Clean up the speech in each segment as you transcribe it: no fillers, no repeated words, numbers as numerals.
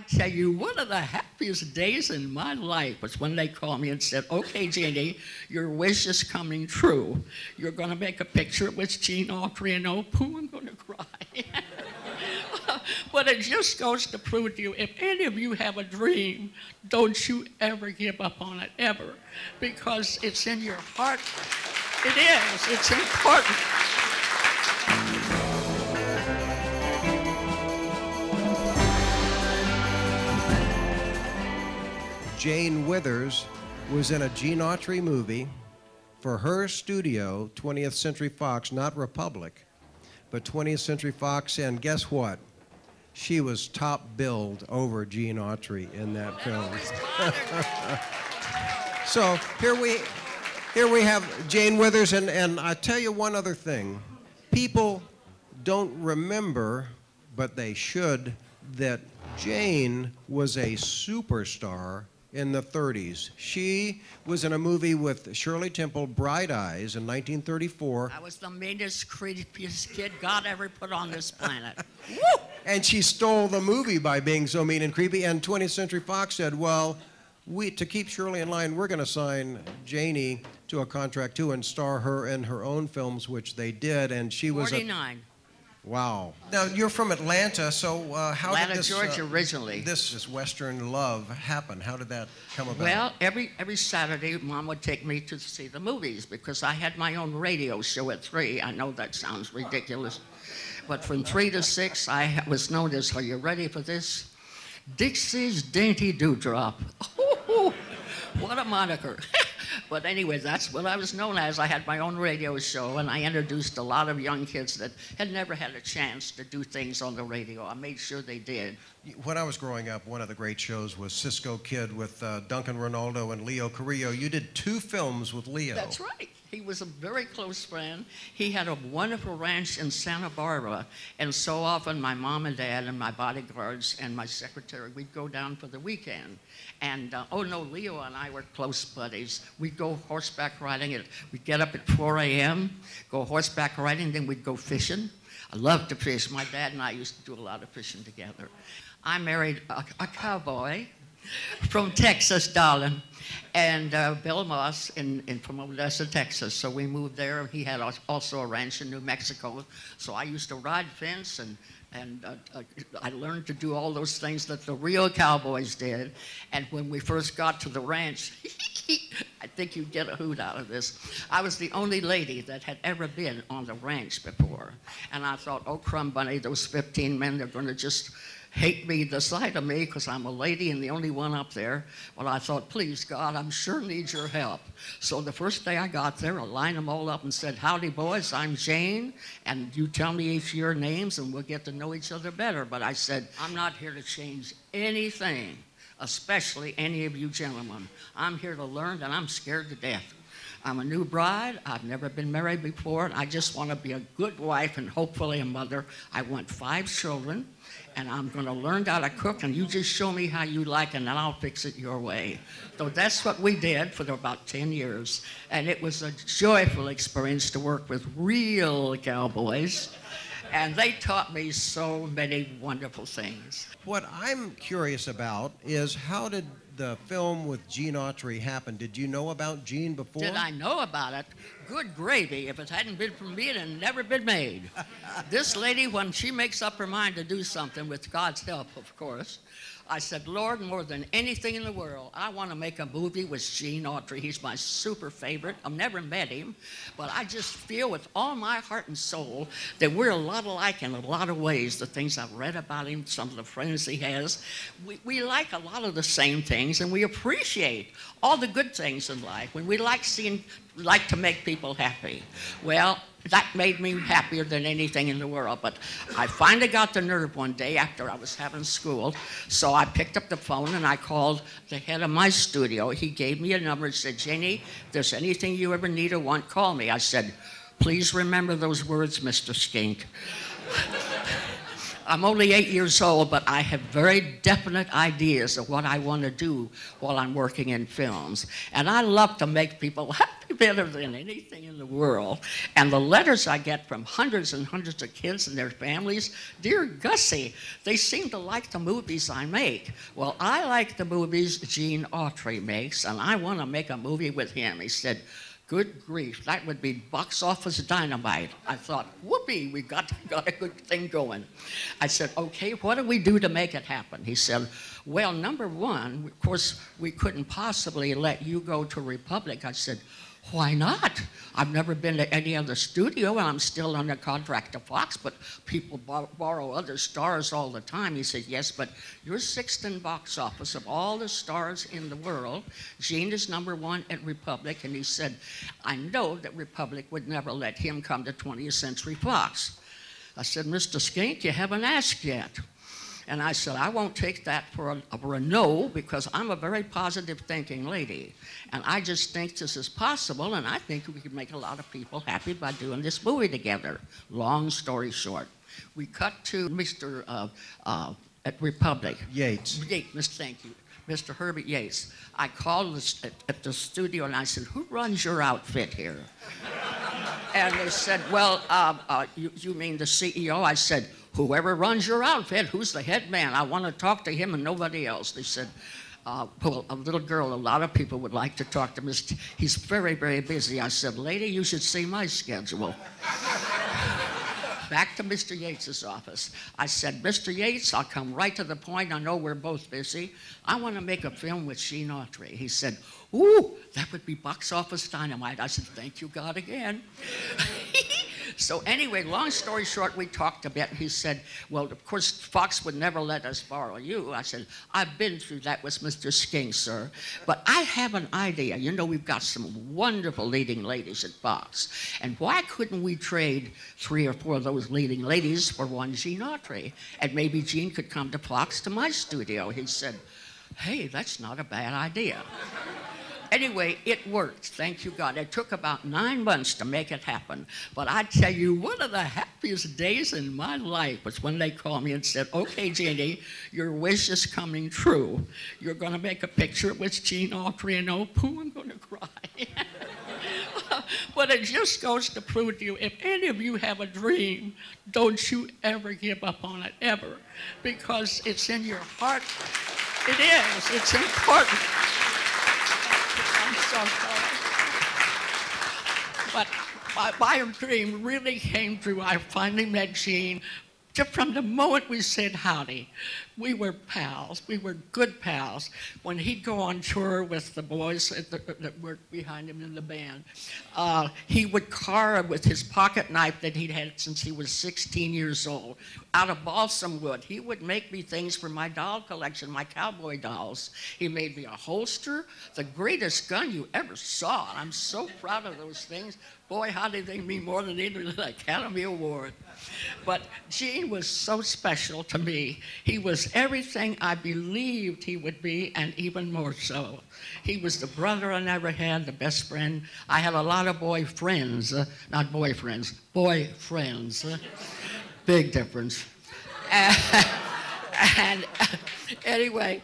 I tell you, one of the happiest days in my life was when they called me and said, okay, Jeannie, your wish is coming true. You're going to make a picture with Gene Autry, and oh, poo, I'm going to cry. But it just goes to prove to you, if any of you have a dream, don't you ever give up on it, ever, because it's in your heart. It is. It's important. Jane Withers was in a Gene Autry movie for her studio, 20th Century Fox, not Republic, but 20th Century Fox, and guess what? She was top billed over Gene Autry in that film. So here we have Jane Withers, and I tell you one other thing. People don't remember, but they should, that Jane was a superstar in the 30s. She was in a movie with Shirley Temple, Bright Eyes, in 1934. I was the meanest, creepiest kid God ever put on this planet. Woo! And she stole the movie by being so mean and creepy, and 20th Century Fox said, well, to keep Shirley in line, we're going to sign Janie to a contract, too, and star her in her own films, which they did, and she was 49. Wow. Now, you're from Atlanta, so how Atlanta, did this... Atlanta, Georgia, originally. This is Western Love happen. How did that come about? Well, every Saturday, Mom would take me to see the movies because I had my own radio show at 3. I know that sounds ridiculous, but from 3 to 6, I was known as, are you ready for this? Dixie's Dainty Dewdrop. Oh, what a moniker. But anyway, that's what I was known as. I had my own radio show, and I introduced a lot of young kids that had never had a chance to do things on the radio. I made sure they did. When I was growing up, one of the great shows was Cisco Kid with Duncan Renaldo and Leo Carrillo. You did 2 films with Leo. That's right. He was a very close friend. He had a wonderful ranch in Santa Barbara, and so often my mom and dad and my bodyguards and my secretary, we'd go down for the weekend. And, oh no, Leo and I were close buddies. We'd go horseback riding. We'd get up at 4 a.m., go horseback riding, then we'd go fishing. I loved to fish. My dad and I used to do a lot of fishing together. I married a cowboy from Texas, darling, and Bill Moss from Odessa, Texas. So we moved there. He had also a ranch in New Mexico. So I used to ride fence, and I learned to do all those things that the real cowboys did. And when we first got to the ranch, I think you'd get a hoot out of this. I was the only lady that had ever been on the ranch before. And I thought, oh, crumb bunny, those 15 men, they're going to just hate me, the sight of me, because I'm a lady and the only one up there. Well, I thought, please, God, I'm sure need your help. So the first day I got there, I lined them all up and said, howdy, boys, I'm Jane, and you tell me each your names, and we'll get to know each other better. But I said, I'm not here to change anything, especially any of you gentlemen. I'm here to learn, and I'm scared to death. I'm a new bride, I've never been married before, and I just want to be a good wife and hopefully a mother. I want 5 children, and I'm going to learn how to cook, and you just show me how you like, and then I'll fix it your way. So that's what we did for about 10 years, and it was a joyful experience to work with real cowboys, and they taught me so many wonderful things. What I'm curious about is how did the film with Gene Autry happened. Did you know about Gene before? Did I know about it? Good gravy. If it hadn't been for me, it had never been made. This lady, when she makes up her mind to do something, with God's help, of course, I said, Lord, more than anything in the world, I want to make a movie with Gene Autry. He's my super favorite. I've never met him, but I just feel with all my heart and soul that we're a lot alike in a lot of ways. The things I've read about him, some of the friends he has, we like a lot of the same things, and we appreciate all the good things in life. When we like to make people happy. Well, that made me happier than anything in the world. But I finally got the nerve one day after I was having school. So I picked up the phone and I called the head of my studio. He gave me a number and said, Janie, if there's anything you ever need or want, call me. I said, please remember those words, Mr. Skink. I'm only 8 years old, but I have very definite ideas of what I want to do while I'm working in films. And I love to make people happy better than anything in the world. And the letters I get from hundreds and hundreds of kids and their families, dear Gussie, they seem to like the movies I make. Well, I like the movies Gene Autry makes, and I want to make a movie with him. He said, good grief, that would be box office dynamite. I thought, whoopee, we've got a good thing going. I said, okay, what do we do to make it happen? He said, well, number one, of course, we couldn't possibly let you go to Republic. I said, why not? I've never been to any other studio, and I'm still under contract to Fox, but people borrow other stars all the time. He said, yes, but you're sixth in box office of all the stars in the world. Gene is number one at Republic, and he said, I know that Republic would never let him come to 20th Century Fox. I said, Mr. Skink, you haven't asked yet. And I said, I won't take that for a no, because I'm a very positive thinking lady. And I just think this is possible, and I think we can make a lot of people happy by doing this movie together. Long story short. We cut to Mr. at Republic. Yates. Yates, thank you. Mr. Herbert Yates. I called at the studio, and I said, who runs your outfit here? And they said, well, you mean the CEO? I said, whoever runs your outfit, who's the head man? I want to talk to him and nobody else. They said, well, a little girl, a lot of people would like to talk to Mr. He's very, very busy. I said, lady, you should see my schedule. Back to Mr. Yates's office. I said, Mr. Yates, I'll come right to the point. I know we're both busy. I want to make a film with Gene Autry. He said, ooh, that would be box office dynamite. I said, thank you, God, again. So anyway, long story short, we talked a bit. He said, well, of course, Fox would never let us borrow you. I said, I've been through that with Mr. Skink, sir. But I have an idea. You know, we've got some wonderful leading ladies at Fox. And why couldn't we trade 3 or 4 of those leading ladies for one Gene Autry? And maybe Gene could come to Fox, to my studio. He said, hey, that's not a bad idea. Anyway, it worked, thank you, God. It took about 9 months to make it happen. But I tell you, one of the happiest days in my life was when they called me and said, okay, Jeannie, your wish is coming true. You're gonna make a picture with Gene Autry, and oh, poo, I'm gonna cry. But it just goes to prove to you, if any of you have a dream, don't you ever give up on it, ever. Because it's in your heart. It is, it's important. So, but my dream really came true. I finally met Gene. Just from the moment we said howdy, we were pals. We were good pals. When he'd go on tour with the boys that worked behind him in the band, he would carve with his pocket knife that he'd had since he was 16 years old out of balsam wood. He would make me things for my doll collection, my cowboy dolls. He made me a holster, the greatest gun you ever saw. I'm so proud of those things. Boy, how did they mean more than either an Academy Award. But Gene was so special to me. He was everything I believed he would be, and even more so. He was the brother I never had, the best friend. I had a lot of boy friends, not boyfriends, boy friends. Big difference. Anyway,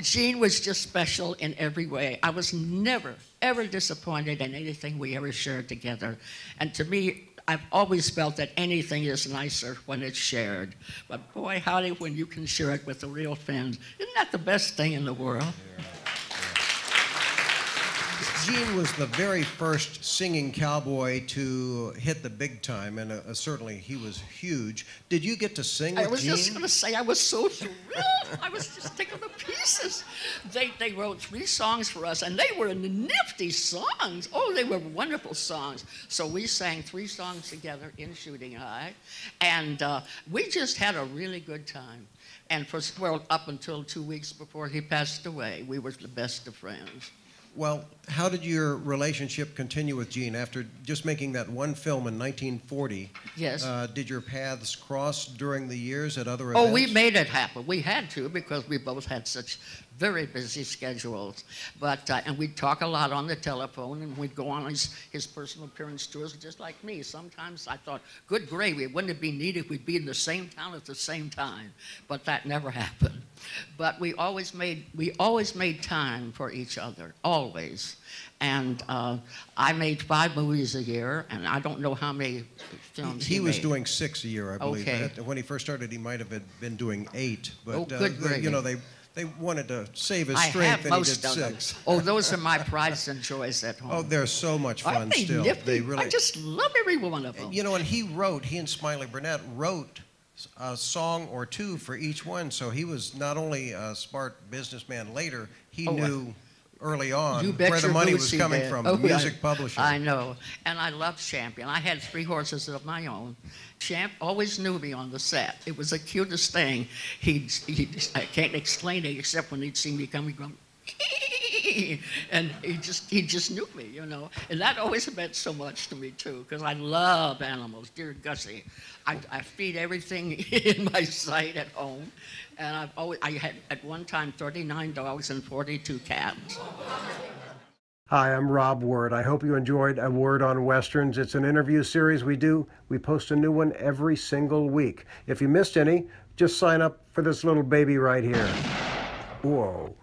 Gene was just special in every way. I was never, ever disappointed in anything we ever shared together. And to me, I've always felt that anything is nicer when it's shared. But boy, howdy, when you can share it with a real friend. Isn't that the best thing in the world? Yeah. Gene was the very first singing cowboy to hit the big time, and certainly he was huge. Did you get to sing with Gene? I was just going to say, I was so thrilled. I was just taking the pieces. They wrote 3 songs for us, and they were nifty songs. Oh, they were wonderful songs. So we sang 3 songs together in Shooting High, and we just had a really good time. And for, well, up until 2 weeks before he passed away, we were the best of friends. Well, how did your relationship continue with Gene? After just making that one film in 1940, yes. Did your paths cross during the years at other events? Oh, we made it happen. We had to because we both had such very busy schedules. But, and we'd talk a lot on the telephone, and we'd go on his personal appearance tours, just like me. Sometimes I thought, good gravy, wouldn't it be neat if we'd be in the same town at the same time? But that never happened. But we always made time for each other, always. And I made 5 movies a year, and I don't know how many films he was made. Doing 6 a year, I believe. Okay. When he first started, he might have been doing 8. But oh, good gravy. You know, they wanted to save his strength, and he did 6. Oh, those are my prides and joys at home. Oh, they're so much fun. Aren't they still nifty? They really... I just love every one of them. You know, and he and Smiley Burnett wrote a song or two for each one, so he was not only a smart businessman later, he knew early on where the money was coming from, the music publishing. I know, and I loved Champion. I had 3 horses of my own. Champ always knew me on the set. It was the cutest thing. I can't explain it except when he'd see me coming from, and he just knew me, you know. And that always meant so much to me, too, because I love animals, dear Gussie. I feed everything in my sight at home. And I had, at one time, 39 dogs and 42 cats. Hi, I'm Rob Word. I hope you enjoyed A Word on Westerns. It's an interview series we do. We post a new one every single week. If you missed any, just sign up for this little baby right here. Whoa.